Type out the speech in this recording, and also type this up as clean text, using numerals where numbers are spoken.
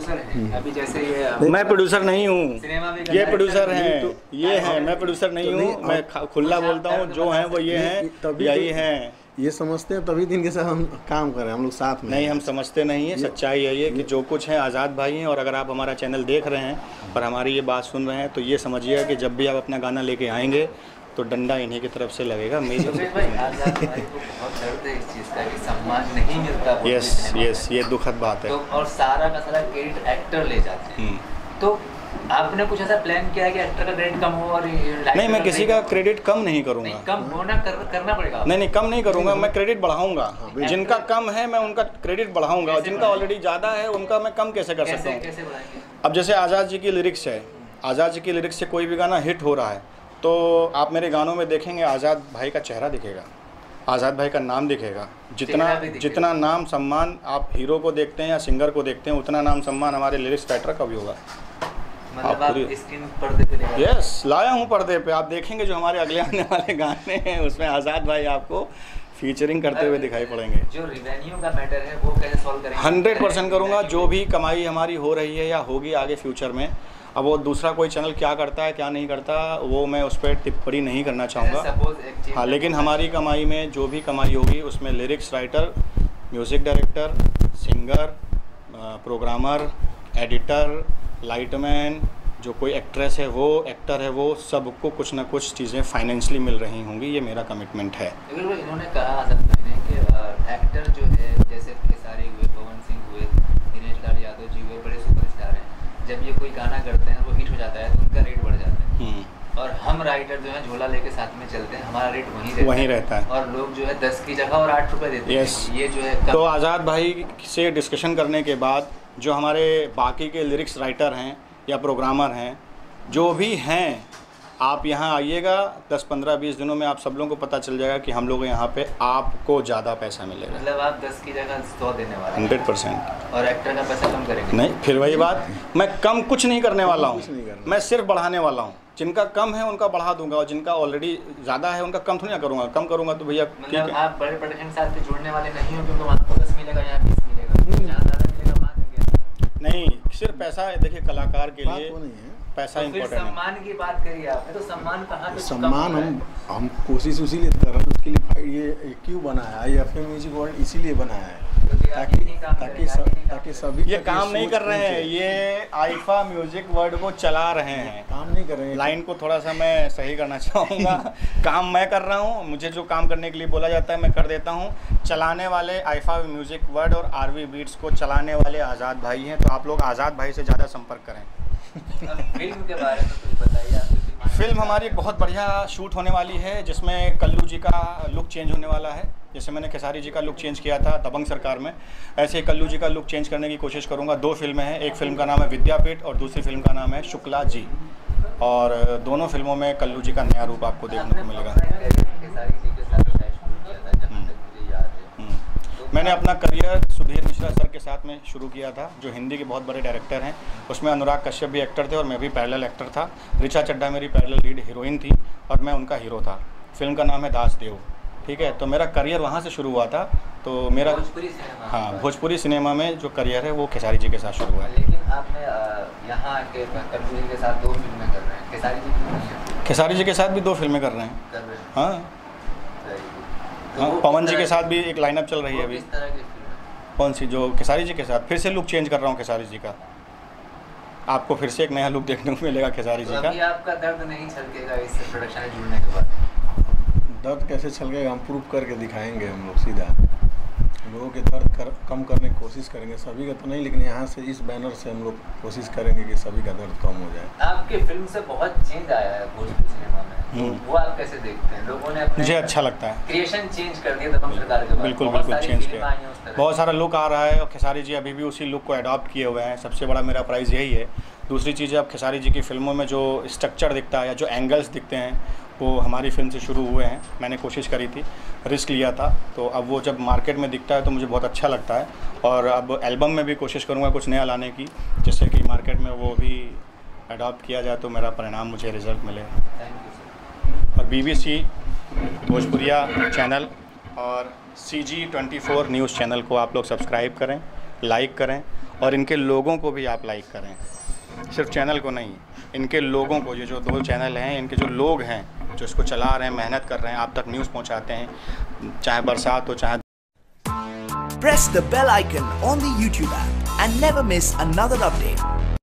Producer है अभी जैसे ये। मैं प्रोड्यूसर नहीं हूँ, ये प्रोड्यूसर हैं, ये है, मैं प्रोड्यूसर नहीं हूँ। मैं खुला बोलता हूँ, जो है वो ये है, तभी यही है, ये समझते हैं तभी दिन के साथ हम काम कर रहे हैं, हम लोग साथ में नहीं, हम समझते नहीं है। सच्चाई है ये कि जो कुछ है आज़ाद भाई हैं, और अगर आप हमारा चैनल देख रहे हैं और हमारी ये बात सुन रहे हैं तो ये समझिएगा कि जब भी आप अपना गाना लेके आएंगे तो डंडा इन्हीं की तरफ से लगेगा। यस यस, ये दुखद बात है। और सारा का सारा क्रेडिट एक्टर ले जाते हैं, तो आपने कुछ ऐसा प्लान किया है कि एक्टर का क्रेडिट कम हो? और नहीं, मैं किसी का क्रेडिट कम नहीं करूंगा। नहीं, कम होना करना पड़ेगा। नहीं, कम नहीं करूंगा, मैं क्रेडिट बढ़ाऊंगा। जिनका कम है मैं उनका क्रेडिट बढ़ाऊंगा, और जिनका ऑलरेडी ज़्यादा है उनका मैं कम कैसे कर सकता हूँ? अब जैसे आज़ाद जी की लिरिक्स है, आज़ाद जी की लिरिक्स से कोई भी गाना हिट हो रहा है तो आप मेरे गानों में देखेंगे आज़ाद भाई का चेहरा दिखेगा, आज़ाद भाई का नाम दिखेगा। जितना नाम सम्मान आप हीरो को देखते हैं या सिंगर को देखते हैं, उतना नाम सम्मान हमारे लिरिक्स राइटर का भी होगा। यस, लाया हूँ पर्दे पे। आप देखेंगे जो हमारे अगले आने वाले गाने हैं उसमें आज़ाद भाई आपको फीचरिंग करते हुए दिखाई पड़ेंगे। जो रेवेन्यू का मैटर है वो कैसे सॉल्व करेंगे? 100% करूँगा। जो भी कमाई हमारी हो रही है या होगी आगे फ्यूचर में, अब वो दूसरा कोई चैनल क्या करता है क्या नहीं करता वो मैं उस पर टिप्पणी नहीं करना चाहूँगा। हाँ, लेकिन हमारी कमाई में जो भी कमाई होगी उसमें lyrics writer, music director, singer, programmer, editor, lightman, जो कोई एक्ट्रेस है वो, एक्टर है वो, सबको कुछ ना कुछ चीज़ें फाइनेंशियली मिल रही होंगी, ये मेरा कमिटमेंट है। बिल्कुल, इन्होंने कहा आजाद भाई ने कि एक्टर जो है जैसे खेसारी हुए, पवन सिंह हुए, खेसारी लाल यादव जी हुए, बड़े सुपरस्टार हैं, जब ये कोई गाना करते हैं वो हिट हो जाता है तो उनका रेट बढ़ जाता है, और हम राइटर जो है झोला लेके साथ में चलते हैं, हमारा रेट वहीं रहता है और लोग जो है 10 की जगह और 8 रुपये देते हैं। ये जो है, तो आज़ाद भाई से डिस्कशन करने के बाद जो हमारे बाकी के लिरिक्स राइटर हैं या प्रोग्रामर हैं, जो भी हैं, आप यहाँ आइएगा, 10-15-20 दिनों में आप सब लोगों को पता चल जाएगा कि हम लोग यहाँ पे आपको ज़्यादा पैसा मिलेगा। मतलब आप 10 की जगह 100 देने वाले हैं 100%, और एक्टर का पैसा कम करेंगे? नहीं, फिर वही बात, मैं कम कुछ नहीं करने वाला हूँ, मैं सिर्फ बढ़ाने वाला हूँ। जिनका कम है उनका बढ़ा दूंगा, और जिनका ऑलरेडी ज़्यादा है उनका कम थोड़ी ना करूँगा। कम करूँगा तो भैया आप बड़े प्रोडक्शन के साथ जुड़ने वाले नहीं हो, क्योंकि वहाँ 10 मिलेगा, यहाँ 20 मिलेगा। नहीं, सिर्फ पैसा, देखिए कलाकार के लिए पैसा इम्पोर्टेंट है। सम्मान की बात करिए आपने, तो सम्मान कहाँ? सम्मान हम कोशिश उसीलिए कर रहे हैं, उसके लिए ये क्यों बनाया है, आइफा म्यूजिक वर्ल्ड इसीलिए बनाया है, ताकि सभी ये काम नहीं कर रहे हैं, ये आइफा म्यूजिक वर्ल्ड को चला रहे हैं, काम नहीं कर रहे हैं। लाइन को थोड़ा सा मैं सही करना चाहूँगा, काम मैं कर रहा हूँ, मुझे जो काम करने के लिए बोला जाता है मैं कर देता हूँ। चलाने वाले आइफा म्यूजिक वर्ल्ड और RV बीट्स को चलाने वाले आज़ाद भाई हैं, तो आप लोग आज़ाद भाई से ज़्यादा संपर्क करें। फिल्म के बारे में कुछ बताइए। फिल्म हमारी बहुत बढ़िया शूट होने वाली है, जिसमें कल्लू जी का लुक चेंज होने वाला है। जैसे मैंने खेसारी जी का लुक चेंज किया था दबंग सरकार में, ऐसे कल्लू जी का लुक चेंज करने की कोशिश करूंगा। 2 फिल्में हैं, एक फिल्म का नाम है विद्यापीठ और दूसरी फिल्म का नाम है शुक्ला जी, और दोनों फिल्मों में कल्लू जी का नया रूप आपको देखने को मिलेगा। मैंने अपना करियर सुधीर मिश्रा सर के साथ में शुरू किया था, जो हिंदी के बहुत बड़े डायरेक्टर हैं। उसमें अनुराग कश्यप भी एक्टर थे और मैं भी पैरेलल एक्टर था। ऋचा चड्ढा मेरी पैरेलल लीड हीरोइन थी और मैं उनका हीरो था। फिल्म का नाम है दासदेव, ठीक है। तो मेरा करियर वहाँ से शुरू हुआ था, तो मेरा भोजपुरी सिनेमा में जो करियर है वो खेसारी जी के साथ शुरू हुआ। लेकिन आपने यहाँ के साथ 2 फिल्में कर रहे हैं, खेसारी जी के साथ भी 2 फिल्में कर रहे हैं। हाँ, पवन जी के साथ भी एक लाइनअप चल रही है अभी। कौन सी? जो खेसारी जी के साथ फिर से लुक चेंज कर रहा हूँ खेसारी जी का, आपको फिर से एक नया लुक देखने को मिलेगा खेसारी जी का। आपका दर्द नहीं छलकेगा इससे प्रोडक्शन में जुड़ने के बाद? दर्द कैसे छलकेगा, हम प्रूव करके दिखाएंगे। हम लोग सीधा लोगों के दर्द कम करने की कोशिश करेंगे, सभी का तो नहीं, लेकिन यहाँ से इस बैनर से हम लोग कोशिश करेंगे कि सभी का दर्द कम हो जाए। आपकी फिल्म से बहुत चेंज आया है भोजपुरी सिनेमा में, वो आप कैसे देखते हैं? लोगों ने मुझे अच्छा लगता है क्रिएशन चेंज कर दिया दबंग सरकार के बाद। बिल्कुल चेंज किया, बहुत सारा लुक आ रहा है, और खेसारी जी अभी भी उसी लुक को अडॉप्ट किए हुए हैं। सबसे बड़ा मेरा प्राइज़ यही है। दूसरी चीज़ है, अब खेसारी जी की फिल्मों में जो स्ट्रक्चर दिखता है या जो एंगल्स दिखते हैं वो हमारी फिल्म से शुरू हुए हैं। मैंने कोशिश करी थी, रिस्क लिया था, तो अब वो जब मार्केट में दिखता है तो मुझे बहुत अच्छा लगता है। और अब एल्बम में भी कोशिश करूँगा कुछ नया लाने की, जिससे कि मार्केट में वो भी अडॉप्ट किया जाए, तो मेरा परिणाम मुझे रिज़ल्ट मिले। और BBC भोजपुरिया चैनल और CG 24 न्यूज़ चैनल को आप लोग सब्सक्राइब करें, लाइक करें, और इनके लोगों को भी आप लाइक करें, सिर्फ चैनल को नहीं, इनके लोगों को, ये जो दो चैनल हैं, इनके जो लोग हैं जो इसको चला रहे हैं, मेहनत कर रहे हैं, आप तक न्यूज़ पहुंचाते हैं, चाहे बरसात हो चाहे। Press the bell icon on the YouTube app and never miss another update.